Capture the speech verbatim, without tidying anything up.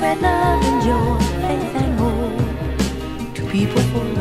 spread love and joy, faith and hope to people for